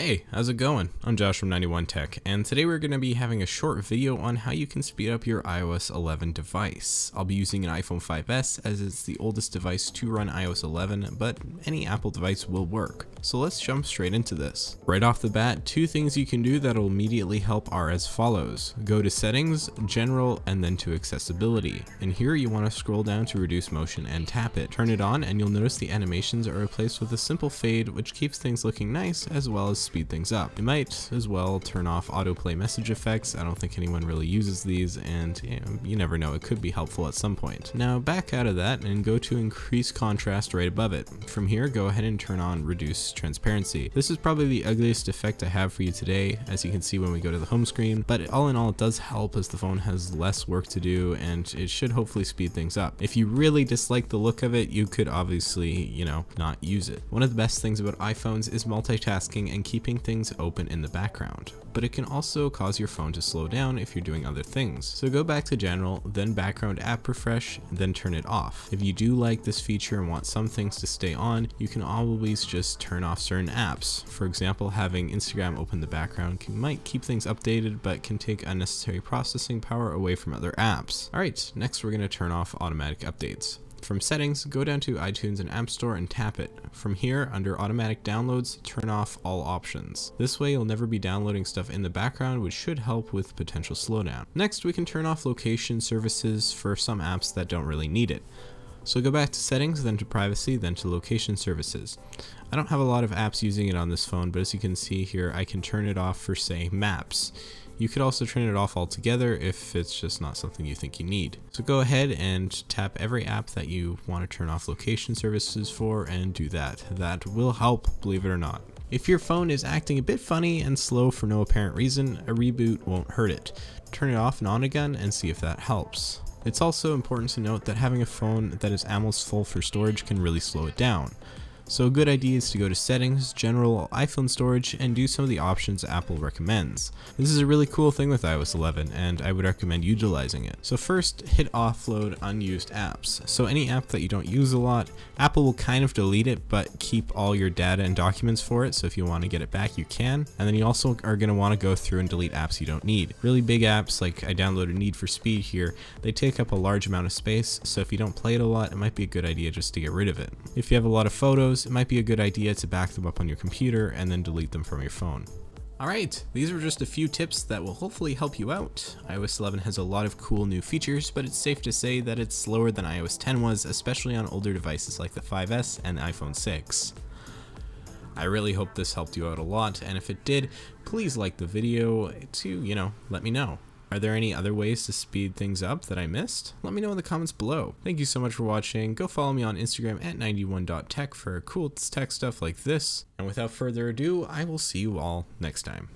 Hey, how's it going? I'm Josh from 91 Tech, and today we're going to be having a short video on how you can speed up your iOS 11 device. I'll be using an iPhone 5S as it's the oldest device to run iOS 11, but any Apple device will work. So let's jump straight into this. Right off the bat, two things you can do that'll immediately help are as follows. Go to Settings, General, and then to Accessibility. And here you want to scroll down to Reduce Motion and tap it. Turn it on, and you'll notice the animations are replaced with a simple fade, which keeps things looking nice as well as speed things up. You might as well turn off autoplay message effects. I don't think anyone really uses these, and you never know, it could be helpful at some point. Now back out of that and go to increase contrast right above it. From here, go ahead and turn on reduce transparency. This is probably the ugliest effect I have for you today, as you can see when we go to the home screen, but all in all, it does help as the phone has less work to do, and it should hopefully speed things up. If you really dislike the look of it, you could obviously, not use it. One of the best things about iPhones is multitasking and keeping things open in the background, but it can also cause your phone to slow down if you're doing other things. So go back to General, then Background App Refresh, then turn it off. If you do like this feature and want some things to stay on, you can always just turn off certain apps. For example, having Instagram open the background might keep things updated, but can take unnecessary processing power away from other apps. Alright, next we're going to turn off automatic updates. From Settings, go down to iTunes and App Store and tap it. From here, under Automatic Downloads, turn off all options. This way, you'll never be downloading stuff in the background, which should help with potential slowdown. Next, we can turn off location services for some apps that don't really need it. So go back to Settings, then to Privacy, then to Location Services. I don't have a lot of apps using it on this phone, but as you can see here, I can turn it off for, say, Maps. You could also turn it off altogether if it's just not something you think you need. So go ahead and tap every app that you want to turn off location services for and do that. That will help, believe it or not. If your phone is acting a bit funny and slow for no apparent reason, a reboot won't hurt it. Turn it off and on again and see if that helps. It's also important to note that having a phone that is almost full for storage can really slow it down. So a good idea is to go to Settings, General, iPhone Storage, and do some of the options Apple recommends. This is a really cool thing with iOS 11, and I would recommend utilizing it. So first, hit Offload Unused Apps. So any app that you don't use a lot, Apple will kind of delete it, but keep all your data and documents for it, so if you want to get it back, you can. And then you also are going to want to go through and delete apps you don't need. Really big apps, like I downloaded Need for Speed here, they take up a large amount of space, so if you don't play it a lot, it might be a good idea just to get rid of it. If you have a lot of photos, it might be a good idea to back them up on your computer and then delete them from your phone. Alright, these were just a few tips that will hopefully help you out. iOS 11 has a lot of cool new features, but it's safe to say that it's slower than iOS 10 was, especially on older devices like the 5S and the iPhone 6. I really hope this helped you out a lot, and if it did, please like the video to, let me know. Are there any other ways to speed things up that I missed? Let me know in the comments below. Thank you so much for watching. Go follow me on Instagram at 91.tech for cool tech stuff like this. And without further ado, I will see you all next time.